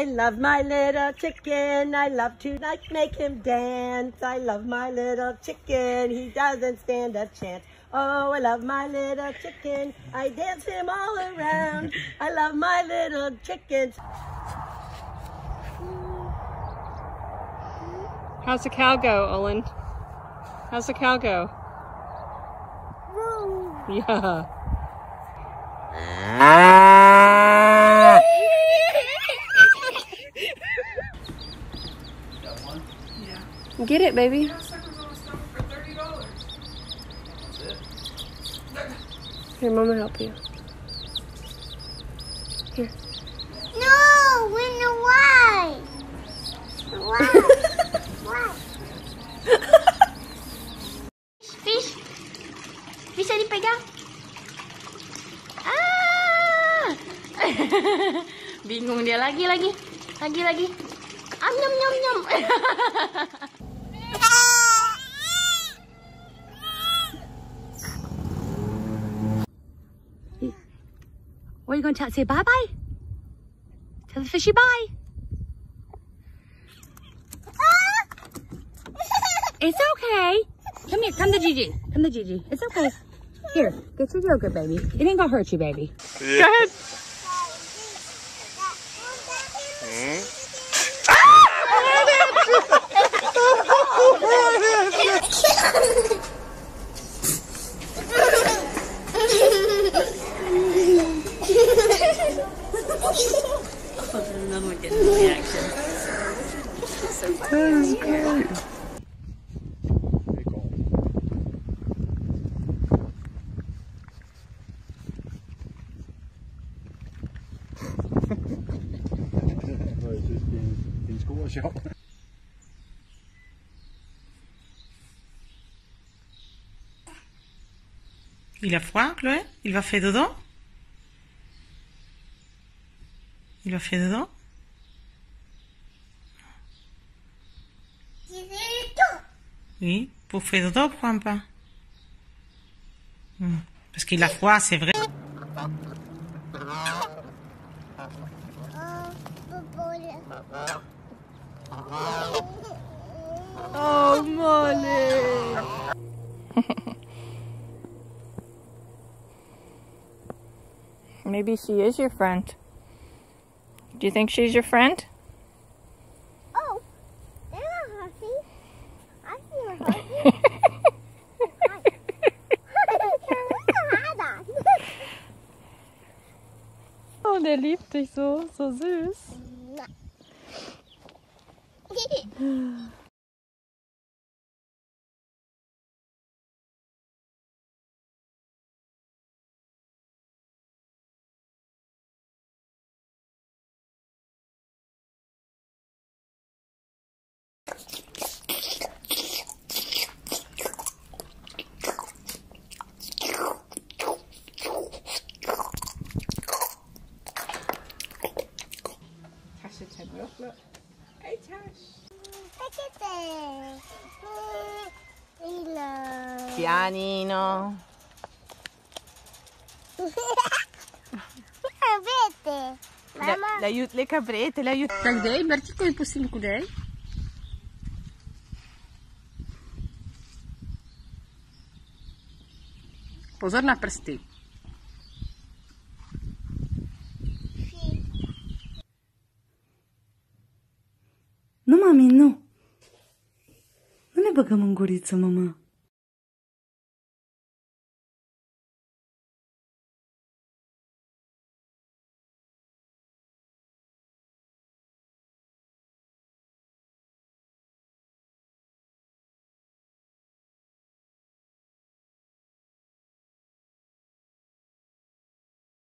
I love my little chicken, I love to make him dance. I love my little chicken, he doesn't stand a chance. Oh, I love my little chicken, I dance him all around. I love my little chicken. How's the cow go, Olin? How's the cow go? Woo! Yeah. Get it, baby. You got suckers on the stomach for $30. That's it. Here, Mama, help you. Here. No, in the way. Why? Fish. Fish ali pegar. Ah! Bingung dia lagi. Am nyam nyam nyam. What are you going to say? Bye-bye? Tell the fishy bye. It's okay. Come here. Come to Gigi. Come to Gigi. It's okay. Here. Get your yogurt, baby. It ain't going to hurt you, baby. Yeah. Go ahead. Il a froid, Chloé? Il va faire dodo? Il va faire dodo? Oui, pour faire dodo, prends pas. Parce qu'il a froid, c'est vrai. Oh, Molly! Maybe she is your friend. Do you think she's your friend? Oh, they're not happy. I see her happy. Oh, der liebt dich so, so süß. Pianino. Caprette. Mamma. L'aiuto le caprette, l'aiuto. Kijk dai, merci coi pustin cu dai. Pozor na prsti. Nu, mami, nu. Nu ne băgăm în guriță, mama.